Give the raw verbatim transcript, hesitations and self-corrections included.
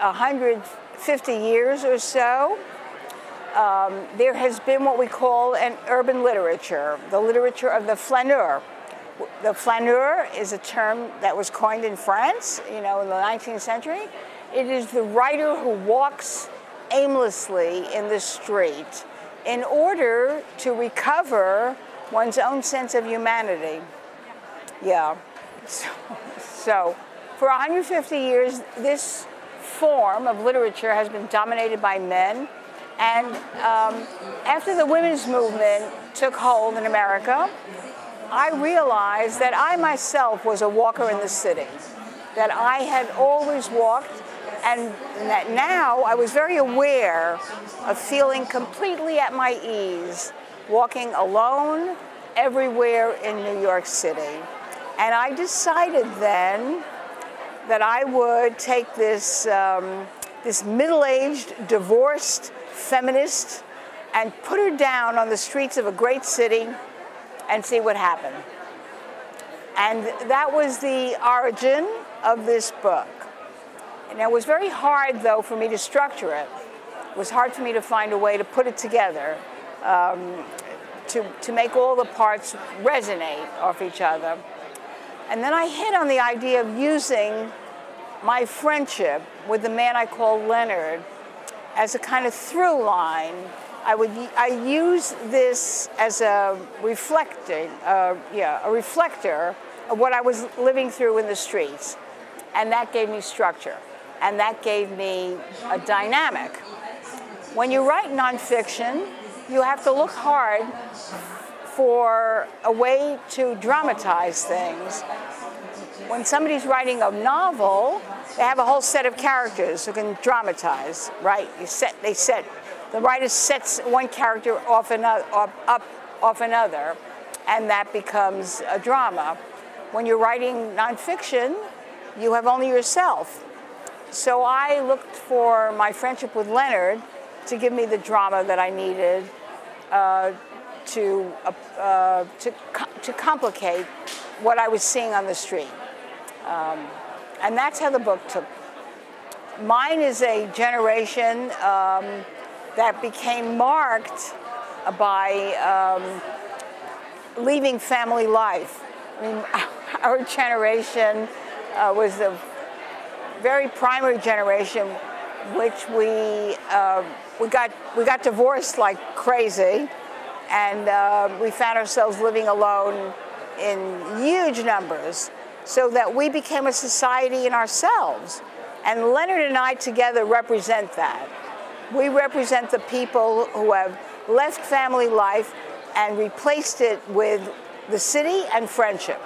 one hundred fifty years or so, um, there has been what we call an urban literature, the literature of the flaneur. The flaneur is a term that was coined in France, you know, in the nineteenth century. It is the writer who walks aimlessly in the street in order to recover one's own sense of humanity. Yeah. So, so for one hundred fifty years, this form of literature has been dominated by men. And um, after the women's movement took hold in America, I realized that I myself was a walker in the city, that I had always walked, and that now I was very aware of feeling completely at my ease, walking alone everywhere in New York City. And I decided then that I would take this, um, this middle-aged, divorced feminist and put her down on the streets of a great city and see what happened. And that was the origin of this book. And it was very hard, though, for me to structure it. It was hard for me to find a way to put it together, um, to, to make all the parts resonate off each other. And then I hit on the idea of using my friendship with the man I call Leonard as a kind of through line. I would I use this as a reflecting, uh, yeah, a reflector of what I was living through in the streets, and that gave me structure, and that gave me a dynamic. When you write nonfiction, you have to look hard for a way to dramatize things. When somebody's writing a novel, they have a whole set of characters who can dramatize, right? You set, they set. The writer sets one character off another, up, up off another, and that becomes a drama. When you're writing nonfiction, you have only yourself. So I looked for my friendship with Leonard to give me the drama that I needed uh, to, uh, uh, to, co to complicate what I was seeing on the street. Um, and that's how the book took. Mine is a generation um, that became marked by um, leaving family life. I mean, our generation uh, was the very primary generation which we uh, we got we got divorced like crazy, and uh, we found ourselves living alone in huge numbers, so that we became a society in ourselves. And Leonard and I together represent that. We represent the people who have left family life and replaced it with the city and friendship.